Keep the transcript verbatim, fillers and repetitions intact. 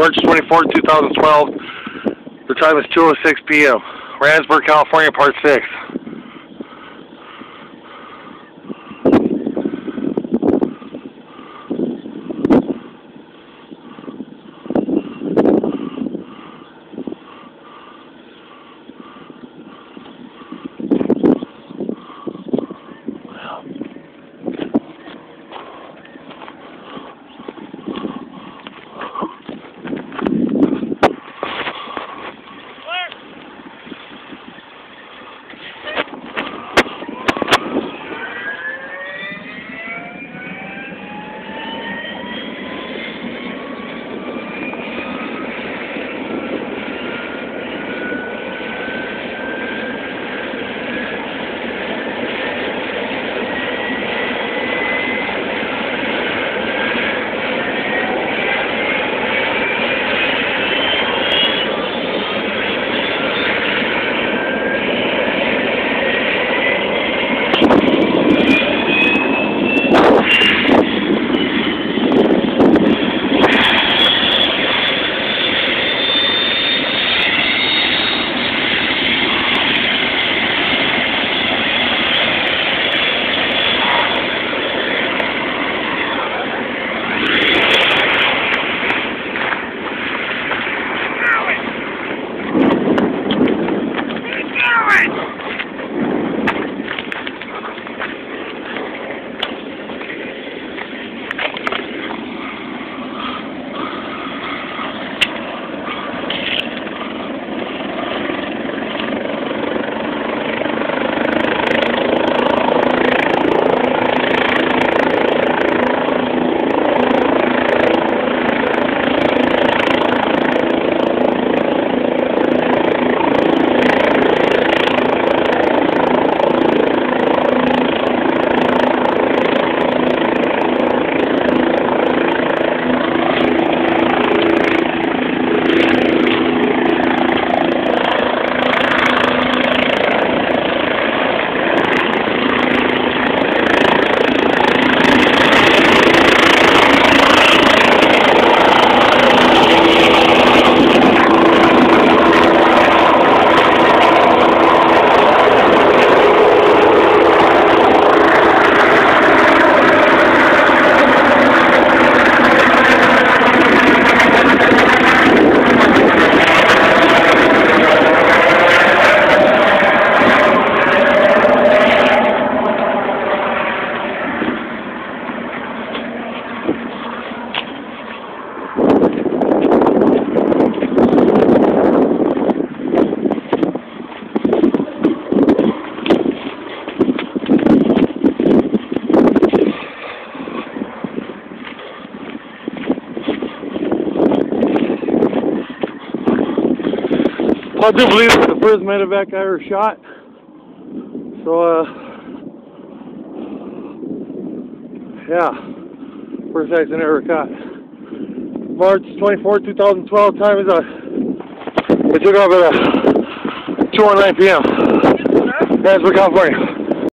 March twenty-fourth, two thousand twelve. The time is two oh six p m Randsburg, California, Part six. I do believe it's the first MediVac I ever shot, so uh, yeah, first accident I ever caught. March twenty-fourth, two thousand twelve, time is up. It took off at uh, two oh nine p m That's for California.